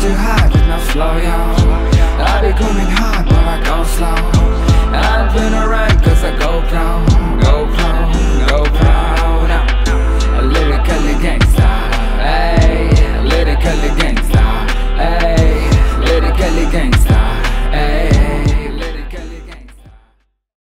did you hide when I flow, yo? I be coming hard, but I go slow. I've been alright, cause I go pro.